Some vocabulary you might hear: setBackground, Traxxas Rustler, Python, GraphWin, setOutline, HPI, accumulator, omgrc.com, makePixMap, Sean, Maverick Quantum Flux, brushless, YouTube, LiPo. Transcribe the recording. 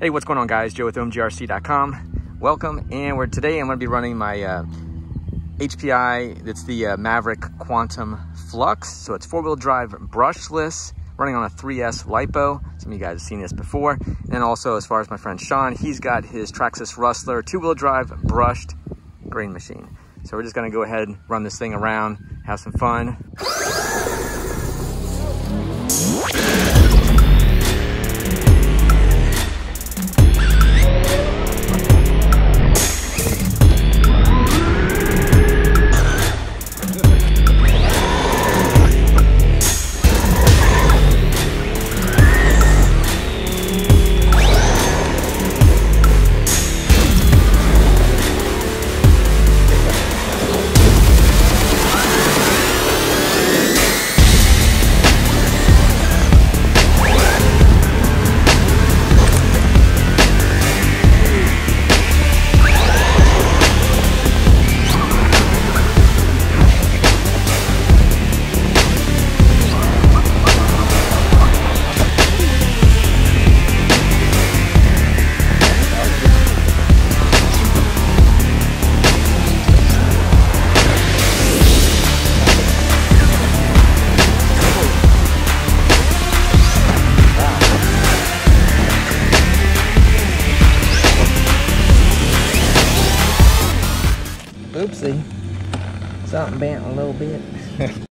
Hey, what's going on, guys? Joe with omgrc.com. Welcome, and today I'm going to be running my HPI. It's the Maverick Quantum Flux. So it's four-wheel drive, brushless, running on a 3S LiPo. Some of you guys have seen this before. And also, as far as my friend Sean, he's got his Traxxas Rustler two-wheel drive, brushed grain machine. So we're just going to go ahead and run this thing around, have some fun. Oopsie, something bent a little bit.